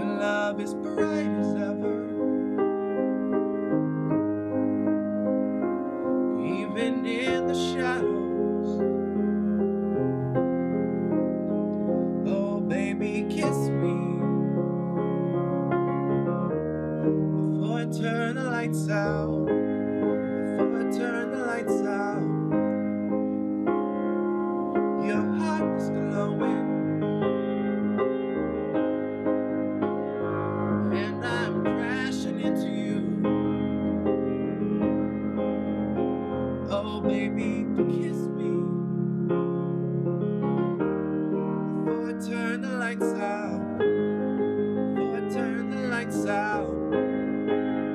and love is bright as ever, even in the shadows. Oh baby, kiss me before I turn the lights out, before I turn the lights out. Your heart is glowing, and I'm crashing into you. Oh baby, kiss me before I turn the lights out, before I turn the lights out.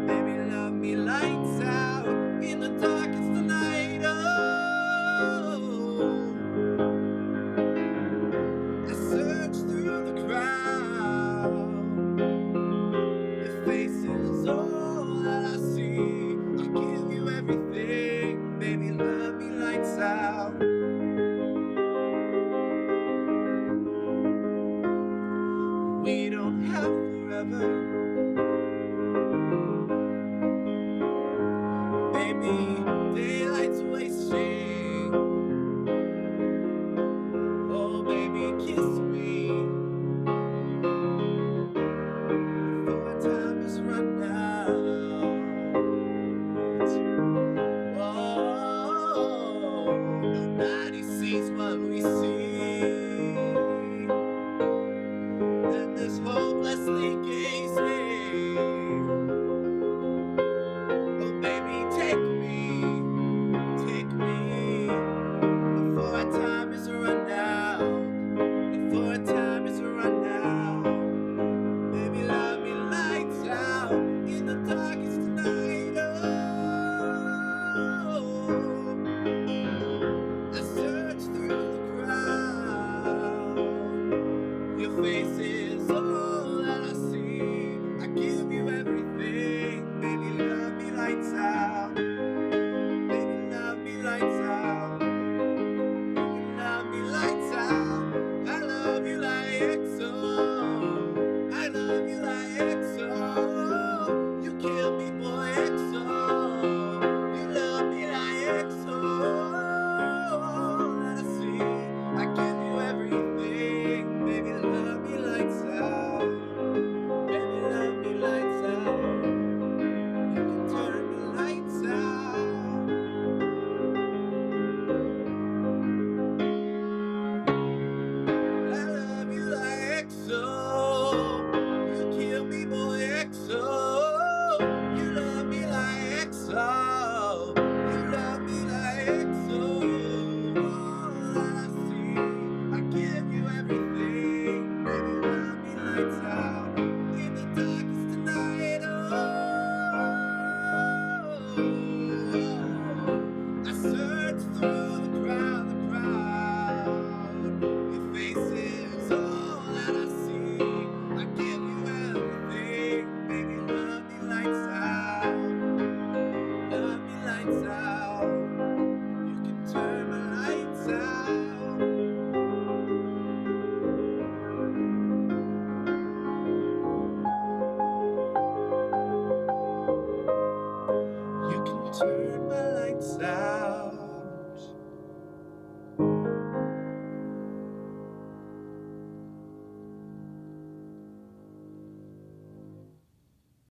Baby, love me lights out in the darkest of night. Oh, we don't have forever, baby, daylight's wasting. Oh baby, kiss me before time has run out. Oh, nobody sees what we see. Hopelessly gazing. Oh baby, take me before our time is run out, before our time is run out. Baby, love me lights out in the darkest night. Oh, I search through the crowd. Your face is